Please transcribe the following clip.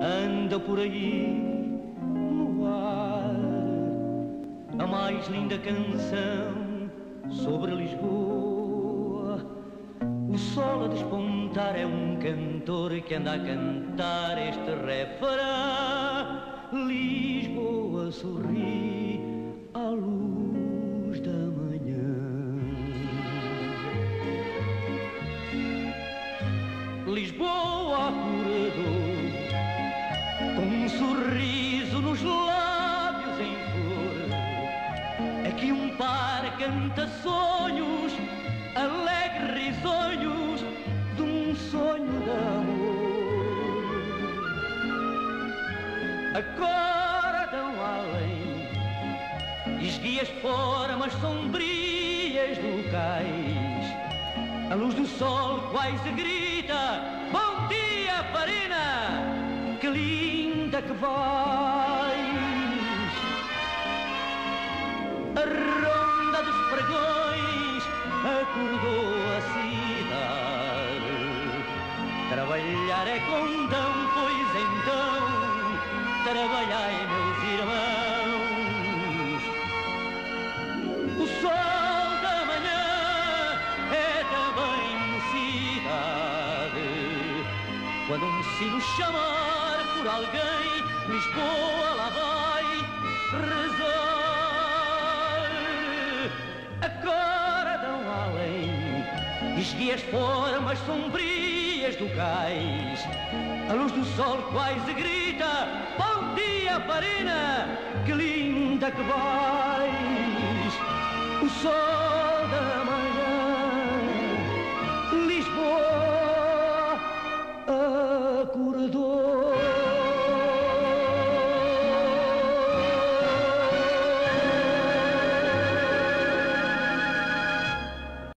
anda por aí no ar a mais linda canção sobre Lisboa. O sol a despontar é um cantor que anda a cantar este refrão: Lisboa sorri à luz da manhã. Lisboa acordou com um sorriso nos lábios em flor. Aqui um par canta sonhos, alegre risonhos de um sonho de amor. Acordam além, esguia as formas sombrias do cais. A luz do sol quase grita: bom dia, Farina! Que linda que vais! A ronda dos pregões acordou a cidade. Trabalhar é condão, pois então trabalhai, meus irmãos. O sol da manhã é também mocidade. Quando um sino chama por alguém, Lisboa lá vai rezar. Acordam além, esguia as formas sombrias do cais. A luz do sol quase grita: bom dia, Farina, que linda que vais! O sol da manhã, Lisboa acordou.